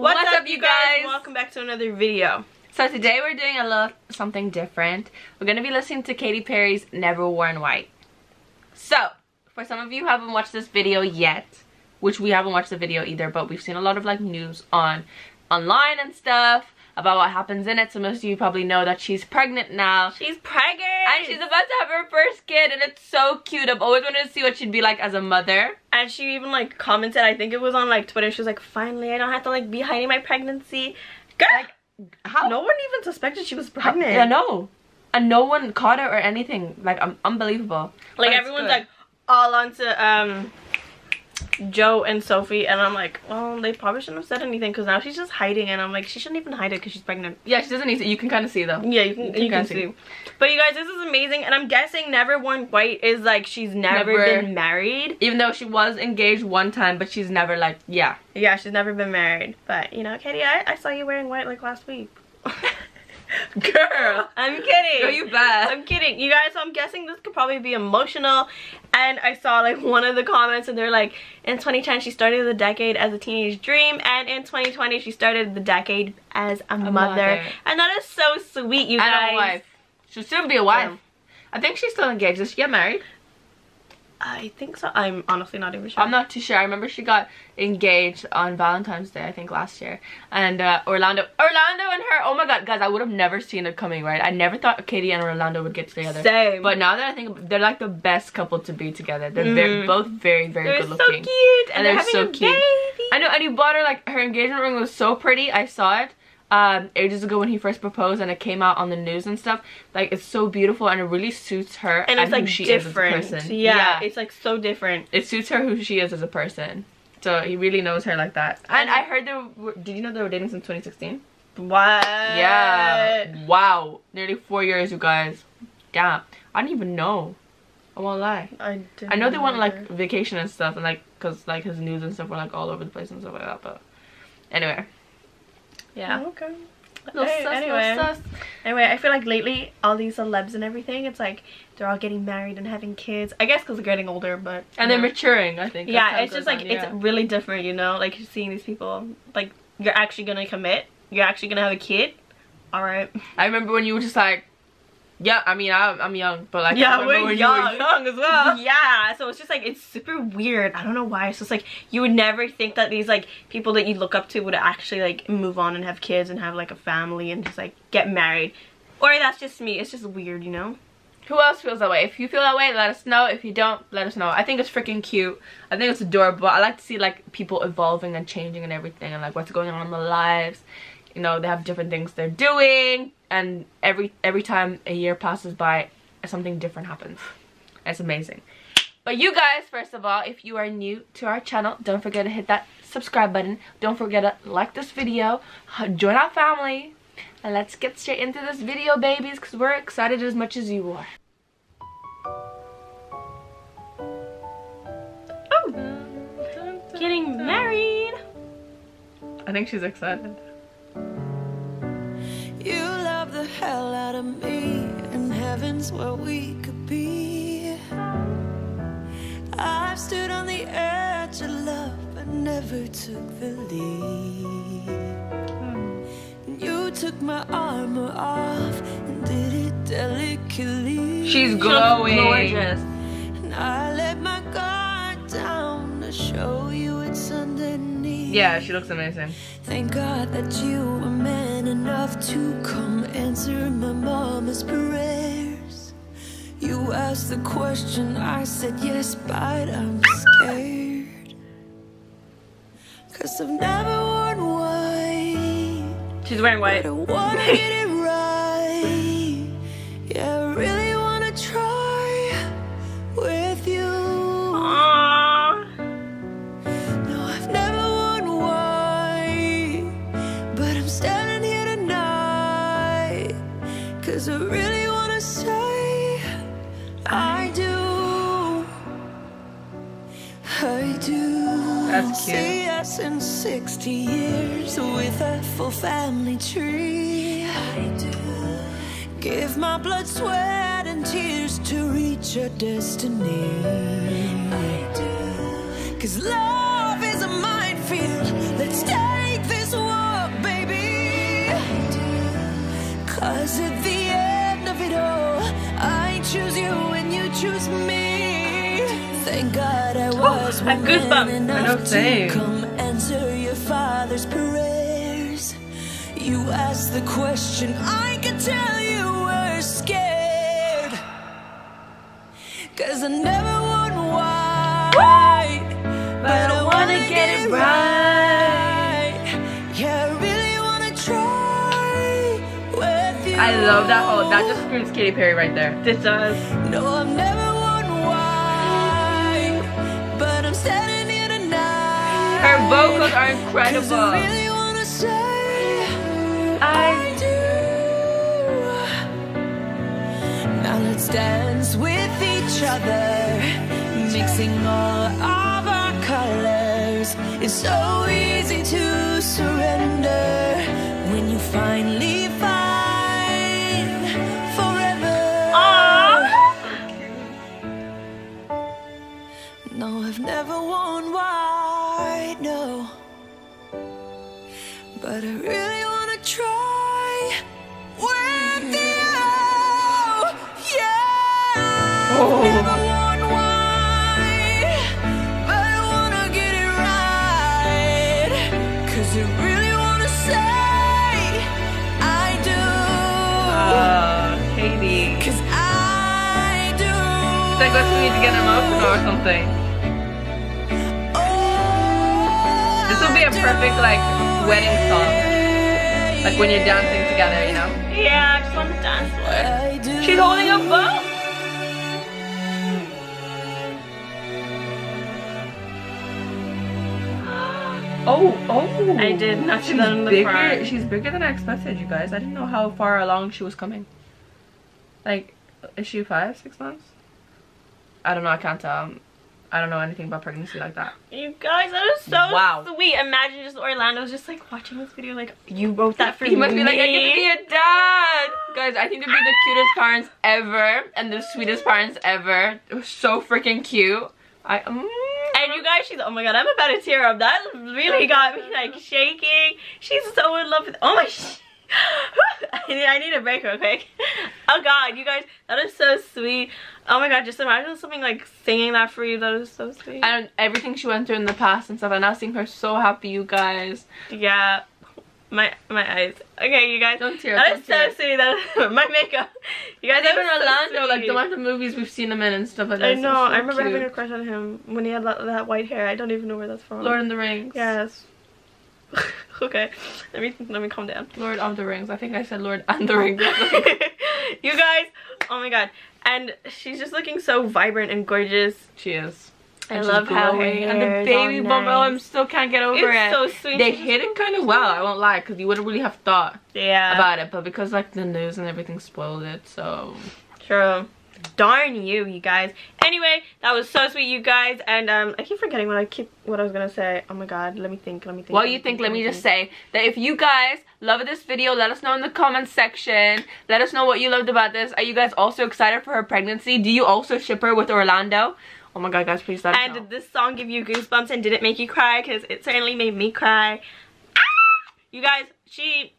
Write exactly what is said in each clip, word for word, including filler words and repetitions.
What's, What's up, up you guys? guys? Welcome back to another video. So today we're doing a little something different. We're going to be listening to Katy Perry's Never Worn White. So, for some of you who haven't watched this video yet, which we haven't watched the video either, but we've seen a lot of like news on online and stuff about what happens in it. So most of you probably know that she's pregnant now. She's pregnant! And she's about to have her first kid, and it's so cute. I've always wanted to see what she'd be like as a mother. And she even like commented, I think it was on like Twitter, she was like, finally I don't have to like be hiding my pregnancy. Girl! Like, how? No one even suspected she was pregnant. Yeah, no. And no one caught her or anything. Like, um, unbelievable. Like, everyone's good. Like, all onto um... Joe and Sophie, and I'm like, well, they probably shouldn't have said anything because now she's just hiding, and I'm like, she shouldn't even hide it because she's pregnant. Yeah, she doesn't need to. You can kind of see though. Yeah, you can, you can, you can see. see. But you guys, this is amazing, and I'm guessing Never Worn White is like she's never, never been married, even though she was engaged one time, but she's never like, yeah, yeah, she's never been married. But you know, Katy, I, I saw you wearing white like last week. Girl, I'm kidding. Girl, you bad. I'm kidding. You guys, so I'm guessing this could probably be emotional. And I saw like one of the comments and they're like, in twenty ten she started the decade as a teenage dream, and in twenty twenty she started the decade as a, a mother. mother. And that is so sweet, you and guys. And a wife. She'll soon be a wife. Yeah. I think she's still engaged. Does she get married? I think so. I'm honestly not even sure. I'm not too sure. I remember she got engaged on Valentine's Day, I think, last year. And uh, Orlando, Orlando and her, oh my god, guys, I would have never seen it coming, right? I never thought Katy and Orlando would get together. Same. But now that I think, they're like the best couple to be together. They're mm. very, both very, very they're good looking. They're so cute. And, and they're, they're having so a cute. Baby. I know, and he bought her, like, her engagement ring was so pretty. I saw it um, ages ago when he first proposed, and it came out on the news and stuff. Like, it's so beautiful, and it really suits her and it's like who she different. is as a person. Yeah, yeah, it's like so different. It suits her who she is as a person. So he really knows her like that. And I heard they were, did you know they were dating since twenty sixteen? What? Yeah. Wow. Nearly four years, you guys. Damn. I didn't even know. I won't lie. I didn't I know they went like vacation and stuff, and like, cause like his news and stuff were like all over the place and stuff like that. But anyway. Yeah. Okay. Little hey, sus, anyway. Little sus. Anyway, I feel like lately all these celebs and everything, it's like they're all getting married and having kids. I guess because they're getting older, but and know. they're maturing. I think. Yeah, it's just like on, yeah. it's really different, you know. Like you're seeing these people, like you're actually gonna commit. You're actually gonna have a kid. All right. I remember when you were just like, yeah. I mean, I, I'm young, but like yeah, I we're when young. You were young as well. Yeah. So it's just like it's super weird. I don't know why. It's just like you would never think that these like people that you look up to would actually like move on and have kids and have like a family and just like get married. Or that's just me. It's just weird, you know. Who else feels that way? If you feel that way, let us know. If you don't, let us know. I think it's freaking cute. I think it's adorable. I like to see like people evolving and changing and everything, and like what's going on in their lives. You know, they have different things they're doing, and every every time a year passes by, something different happens. It's amazing. But you guys, first of all, if you are new to our channel, don't forget to hit that subscribe button. Don't forget to like this video. Join our family. And let's get straight into this video, babies, because we're excited as much as you are. Oh! Getting married! I think she's excited. You love the hell out of me, and heaven's where we could be. I've stood on the edge of love, but never took the lead. You took my armor off and did it delicately. She's glowing. Gorgeous. And I let my guard down to show you it's underneath. Yeah, she looks amazing. Thank God that you were man enough to come answer my mama's prayers. You asked the question, I said yes, but I'm scared. Cause I've never worn one. She's wearing white. I wanna get it right. Yeah, I really wanna try with you. Aww. No, I've never worn white, but I'm standing here tonight. Cause I really wanna say I do. I do. That's cute. See us in sixty years with a full family tree. I do. Give my blood, sweat, and tears to reach your destiny. I do. Cause love is a minefield. Let's take this one. Thank God I was oh, I have goosebumps. I don't say. Come answer your father's prayers. You asked the question, I could tell you were scared. Cause I never won white, but I wanna get it right. Yeah, I really wanna try with you. I love that. Oh, that just screams Katy Perry right there. This does. No, I've never. Her vocals are incredible. I really wanna say I do. Now let's dance with each other, mixing all of our colors. It's so easy to surrender when you finally find forever. Aww. No, I've never worn white. I know, but I really wanna try with you. Yeah, oh. Never worn white, but I wanna get it right. Cause I really wanna say I do. Uh, Katy. Cause I do. It's like we need to get emotional or something. This will be a perfect like wedding song, like when you're dancing together, you know. Yeah, I just want to dance with her. She's holding a bow. Oh, oh! I did not see that on the front. She's bigger than I expected, you guys. I didn't know how far along she was coming. Like, is she five, six months? I don't know. I can't tell. I don't know anything about pregnancy like that. You guys, that is so wow. sweet. Imagine just Orlando's just like watching this video like, you wrote that for he me. He must be like, I get to be a dad. Guys, I think they'd be the cutest parents ever and the sweetest parents ever. It was so freaking cute. I um, And you guys, she's, oh my god, I'm about to tear up. That really got me like shaking. She's so in love with, oh my sh I need a break real quick. Oh god, you guys, that is so sweet. Oh my god, just imagine something like singing that for you. That is so sweet. And everything she went through in the past and stuff, and now seeing her so happy, you guys. Yeah, my my eyes. Okay, you guys, don't tear up. That is so sweet. That my makeup. You guys, even Orlando, like the amount of movies we've seen him in and stuff like that. I know. I remember having a crush on him when he had that white hair. I don't even know where that's from. Lord of the Rings. Yes. Okay, let me let me calm down. Lord of the Rings. I think I said Lord and the Rings. You guys, oh my god, and she's just looking so vibrant and gorgeous. She is. I love how her hair and the baby bump. Nice. Oh, I'm still can't get over it's it. It's so sweet. They she's hit it kind of well. I won't lie, because you wouldn't really have thought yeah. about it, but because like the news and everything spoiled it, so true. Darn you, you guys. Anyway, that was so sweet, you guys, and um I keep forgetting what I keep what I was gonna say. Oh my god, let me think, let me think. Well, you think, think let me think. Just say that if you guys love this video, let us know in the comment section. Let us know what you loved about this. Are you guys also excited for her pregnancy? Do you also ship her with Orlando? Oh my god, guys, please let us know. And did this song give you goosebumps and did it make you cry? Because it certainly made me cry. Ah! You guys, she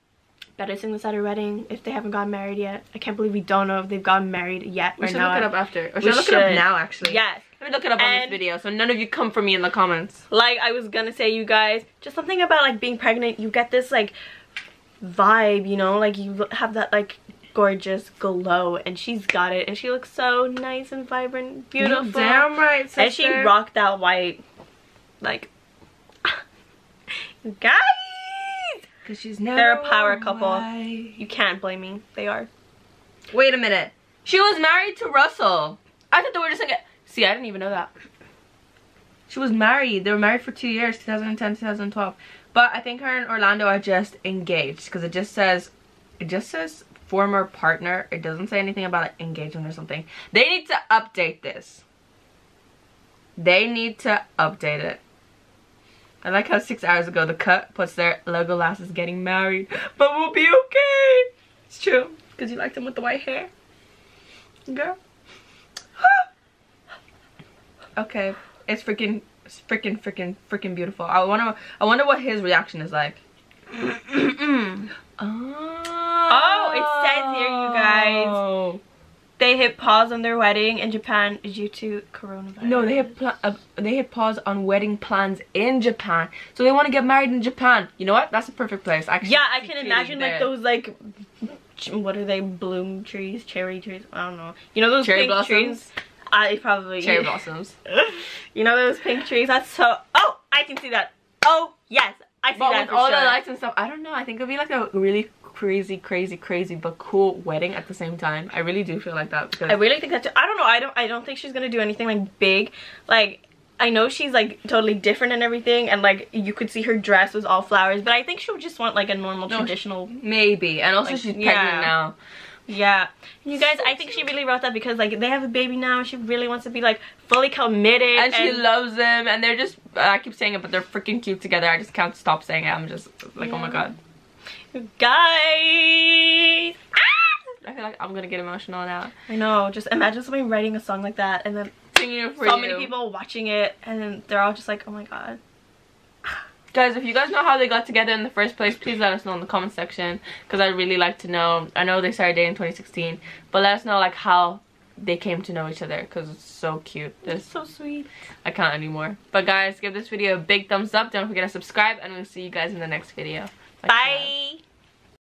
better sing this at a wedding if they haven't gotten married yet. I can't believe we don't know if they've gotten married yet or not. We should look it up after. Or should I look it up now, actually? Yes. Let me look it up on this video so none of you come for me in the comments. Like I was gonna say, you guys, just something about like being pregnant, you get this like vibe, you know? Like you have that like gorgeous glow, and she's got it, and she looks so nice and vibrant, beautiful. You're damn right, sister. And she rocked that white, like, guys. She's never They're a power couple. White. You can't blame me. They are. Wait a minute. She was married to Russell. I thought they were just like. See, I didn't even know that. She was married. They were married for two years, two thousand ten, two thousand twelve. But I think her and Orlando are just engaged because it just says, it just says former partner. It doesn't say anything about like, engagement or something. They need to update this. They need to update it. I like how six hours ago the cut puts their logo last is getting married, but we'll be okay. It's true, because you liked him with the white hair, girl. Okay, it's freaking, it's freaking, freaking, freaking beautiful. I wanna, I wonder what his reaction is like. oh. oh, it says here, you guys. They hit pause on their wedding in Japan due to coronavirus. No, they hit uh, they hit pause on wedding plans in Japan. So they want to get married in Japan. You know what? That's a perfect place. Actually, yeah, I can imagine there. Like those like, what are they? Bloom trees, cherry trees. I don't know. You know those cherry pink blossoms? Trees. I probably cherry blossoms. You know those pink trees. That's so. Oh, I can see that. Oh yes, I see but that. With all sure. the lights and stuff. I don't know. I think it'll be like a really crazy crazy crazy but cool wedding at the same time. I really do feel like that because I really think that too. I don't know, I don't I don't think she's gonna do anything like big. Like I know she's like totally different and everything, and like you could see her dress was all flowers, but I think she'll just want like a normal no, traditional maybe. And also like, she's pregnant yeah. now. Yeah. And you guys, I think she really wrote that because like they have a baby now and she really wants to be like fully committed. And, and she loves them and they're just I keep saying it, but they're freaking cute together. I just can't stop saying it. I'm just like, yeah. oh my god. Guys, ah! I feel like I'm gonna get emotional now. I know. Just imagine somebody writing a song like that and then singing it for so you. Many people watching it, and then they're all just like, "Oh my god." Guys, if you guys know how they got together in the first place, please let us know in the comment section, because I'd really like to know. I know they started dating in twenty sixteen, but let us know like how they came to know each other, because it's so cute. It's so sweet. I can't anymore. But guys, give this video a big thumbs up. Don't forget to subscribe, and we'll see you guys in the next video. Like Bye. That.